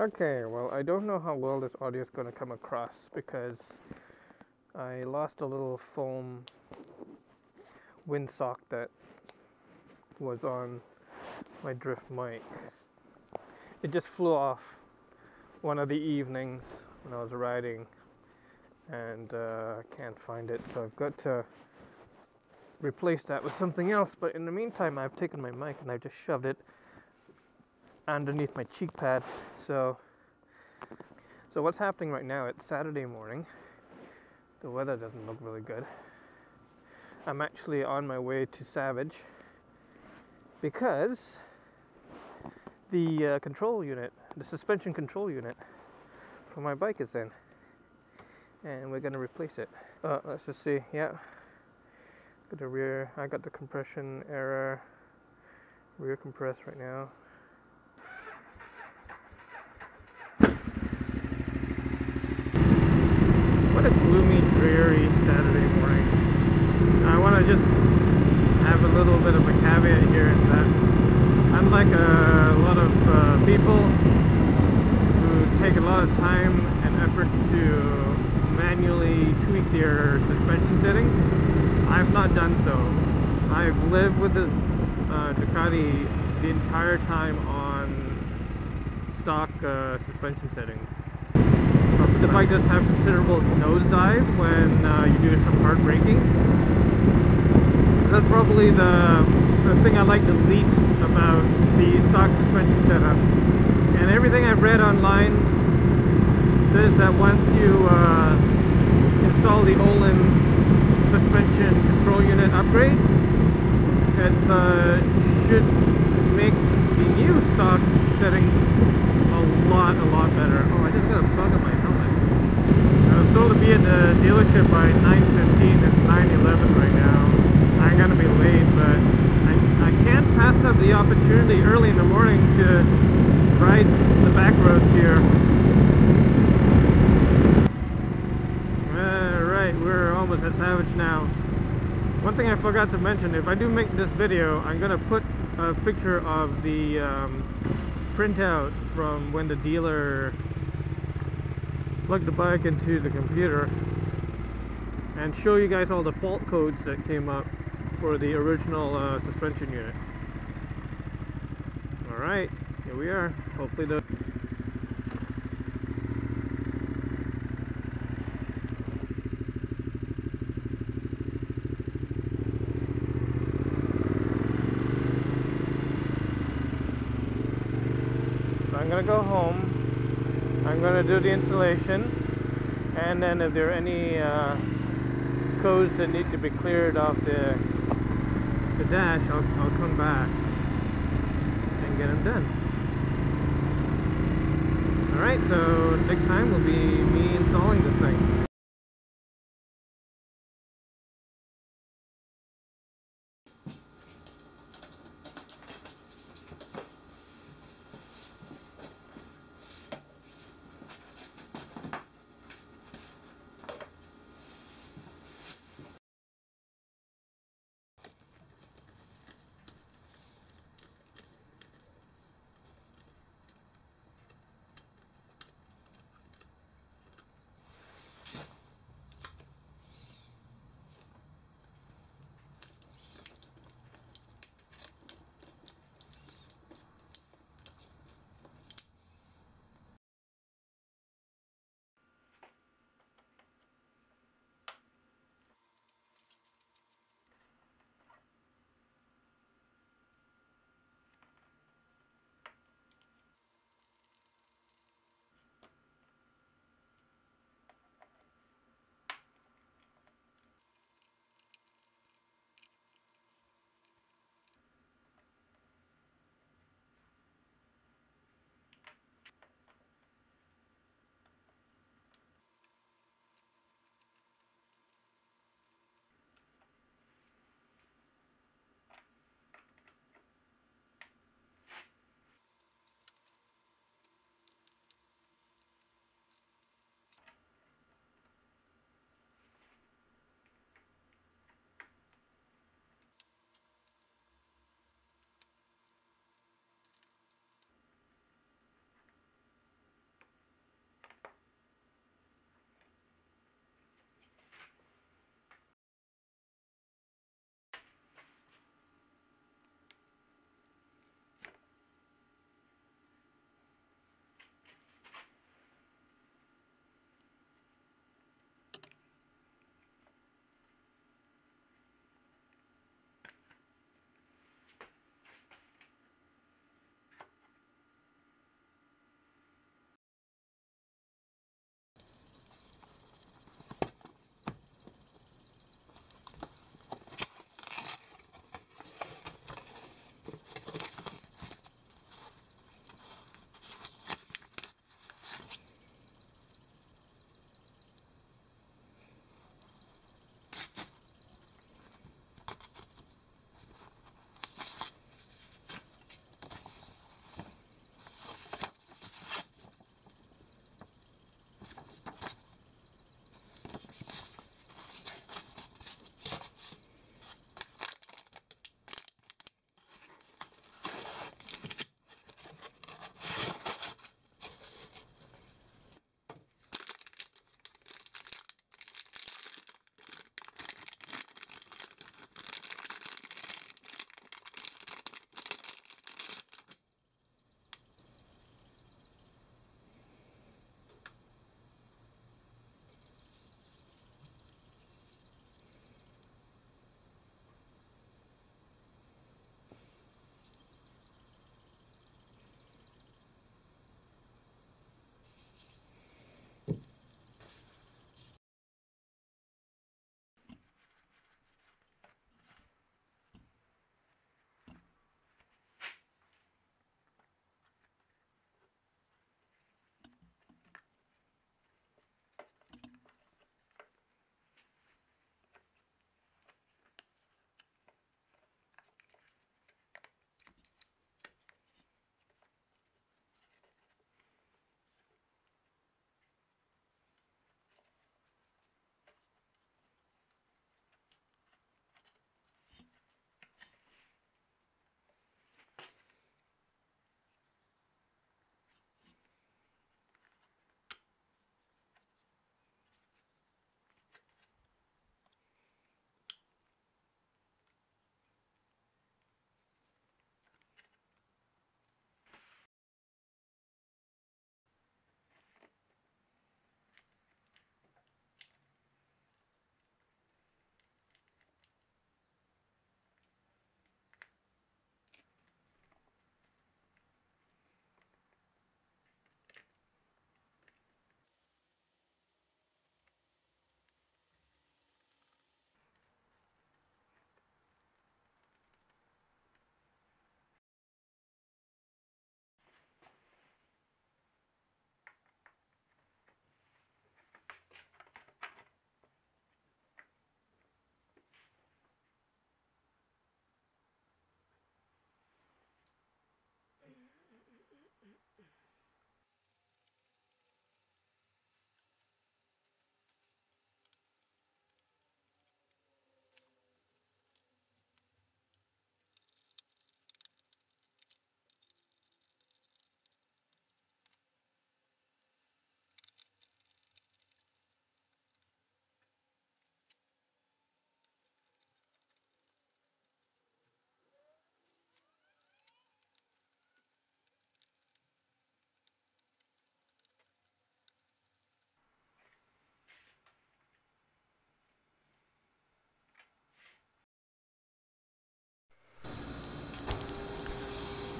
Okay, well, I don't know how well this audio is going to come across because I lost a little foam windsock that was on my drift mic. It just flew off one of the evenings when I was riding, and I can't find it, so I've got to replace that with something else. But in the meantime, I've taken my mic and I've just shoved it underneath my cheek pad. So what's happening right now, it's Saturday morning. The weather doesn't look really good. I'm actually on my way to Savage because the control unit, the suspension control unit for my bike is in, and we're going to replace it. Let's just see. Yeah, got the rear, I got the compression error, rear compressed right now. What a gloomy, dreary Saturday morning. I want to just have a little bit of a caveat here in that, unlike a lot of people who take a lot of time and effort to manually tweak their suspension settings, I've not done so. I've lived with this Ducati the entire time on stock suspension settings. The bike does have considerable nosedive when you do some hard braking. That's probably the thing I like the least about the stock suspension setup. And everything I've read online says that once you install the Ohlins suspension control unit upgrade, it should make the new stock settings a lot better. Oh, I just got a bug in my helmet. I was told to be at the dealership by 9:15. It's 9:11 right now. I'm gonna be late, but I can't pass up the opportunity early in the morning to ride the back roads here. Alright, we're almost at Savage now. One thing I forgot to mention, if I do make this video, I'm gonna put a picture of the printout from when the dealer plugged the bike into the computer, and show you guys all the fault codes that came up for the original suspension unit. Alright, here we are. Hopefully the I'm gonna go home, I'm gonna do the installation, and then if there are any codes that need to be cleared off the dash, I'll come back and get them done. Alright, so next time will be me installing this thing.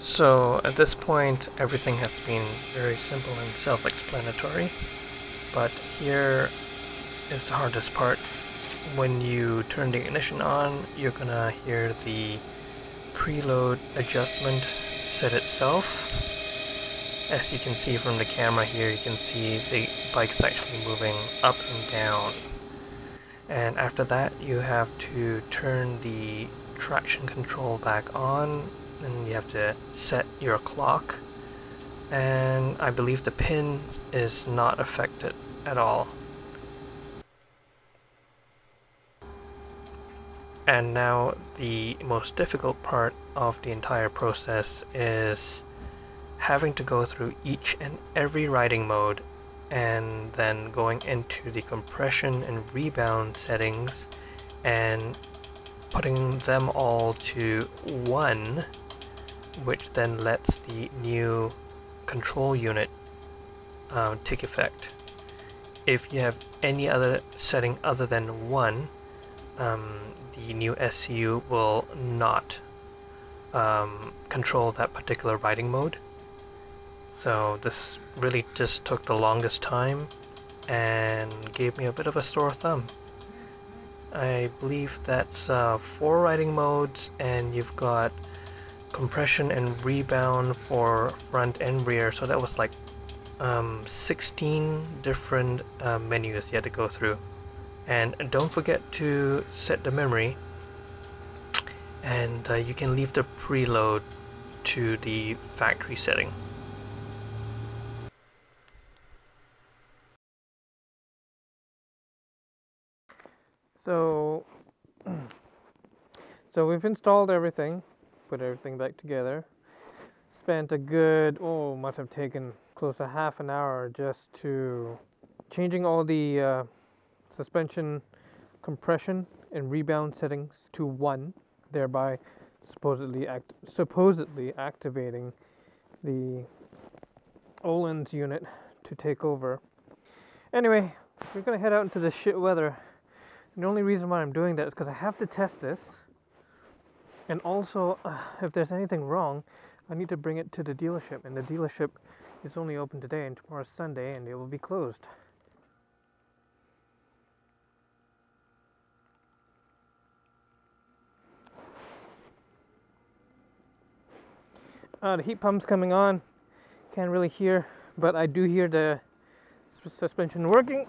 So at this point everything has been very simple and self-explanatory, but here is the hardest part. When you turn the ignition on, you're gonna hear the preload adjustment set itself. As you can see from the camera here, you can see the bike is actually moving up and down. And after that, you have to turn the traction control back on, and you have to set your clock. And I believe the pin is not affected at all. And now the most difficult part of the entire process is having to go through each and every riding mode and then going into the compression and rebound settings and putting them all to one, which then lets the new control unit take effect. If you have any other setting other than one, the new SCU will not control that particular riding mode. So this really just took the longest time and gave me a bit of a sore thumb. I believe that's 4 riding modes, and you've got compression and rebound for front and rear, so that was like 16 different menus you had to go through. And don't forget to set the memory, and you can leave the preload to the factory setting. So we've installed everything, put everything back together, spent a good, must have taken close to half an hour just to changing all the suspension, compression, and rebound settings to 1, thereby supposedly activating the Ohlins unit to take over. Anyway, we're gonna head out into the shit weather. And the only reason why I'm doing that is because I have to test this, and also if there's anything wrong, I need to bring it to the dealership, and the dealership is only open today, and tomorrow's Sunday, and it will be closed. The heat pump's coming on, can't really hear, but I do hear the suspension working.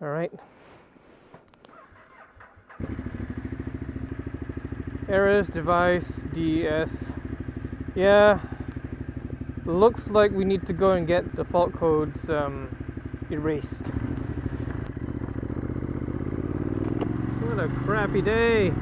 Alright. Errors, device, DES. Yeah, looks like we need to go and get the fault codes erased. What a crappy day!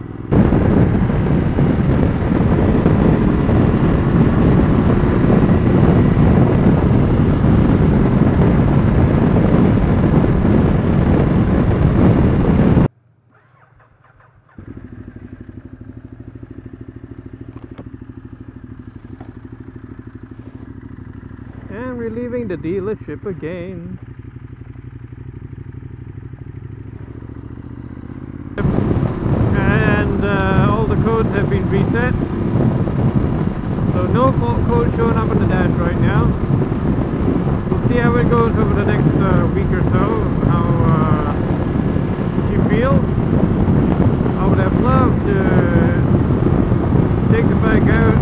And we're leaving the dealership again. And all the codes have been reset. So no fault code showing up on the dash right now. We'll see how it goes over the next week or so, how she feels. I would have loved to take the bike out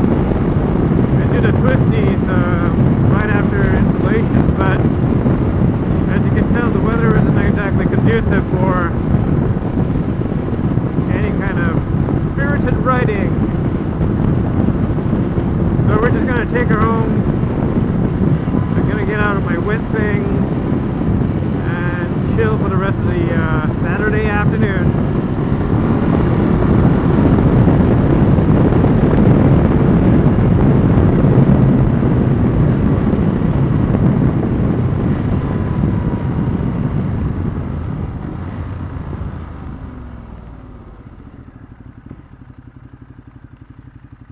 and do the twisties right after installation, but as you can tell, the weather isn't exactly conducive for any kind of spirited riding. So we're just going to take her home. I'm going to get out of my wet thing and chill for the rest of the Saturday afternoon.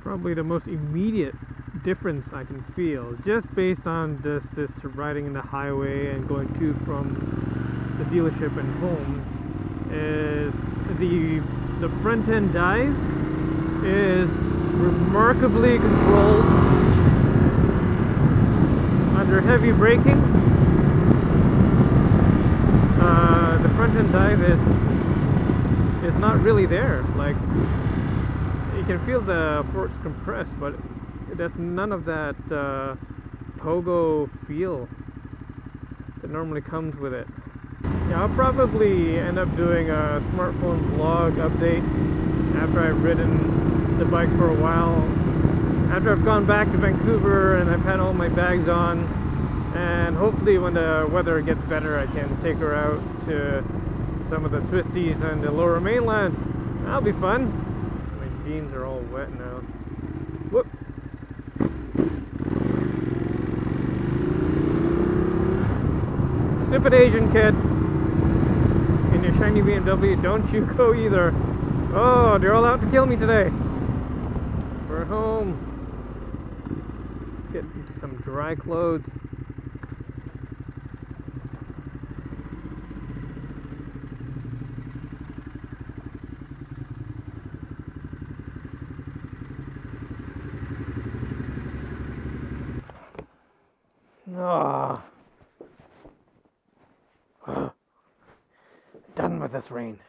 Probably the most immediate difference I can feel, just based on this riding in the highway and going to from the dealership and home, is the front end dive is remarkably controlled under heavy braking. The front end dive is not really there. Like, you can feel the forks compress, but there's none of that pogo feel that normally comes with it. Yeah, I'll probably end up doing a smartphone vlog update after I've ridden the bike for a while. After I've gone back to Vancouver and I've had all my bags on, and hopefully when the weather gets better I can take her out to some of the twisties and the lower mainland. That'll be fun. My jeans are all wet now. Whoop! Stupid Asian kid in your shiny BMW, don't you go either. Oh, they're all out to kill me today. We're home. Let's get into some dry clothes. Done with this rain.